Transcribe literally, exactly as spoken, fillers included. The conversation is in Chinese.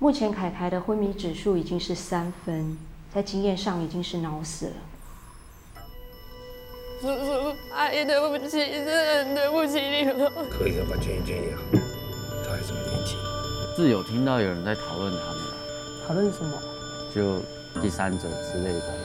目前凯凯的昏迷指数已经是三分，在经验上已经是脑死了。叔叔，阿姨对不起，真的很对不起你了。可以的，把娟怡娟怡啊，她还这么年轻。是有听到有人在讨论他们了。讨论什么？就第三者之类的。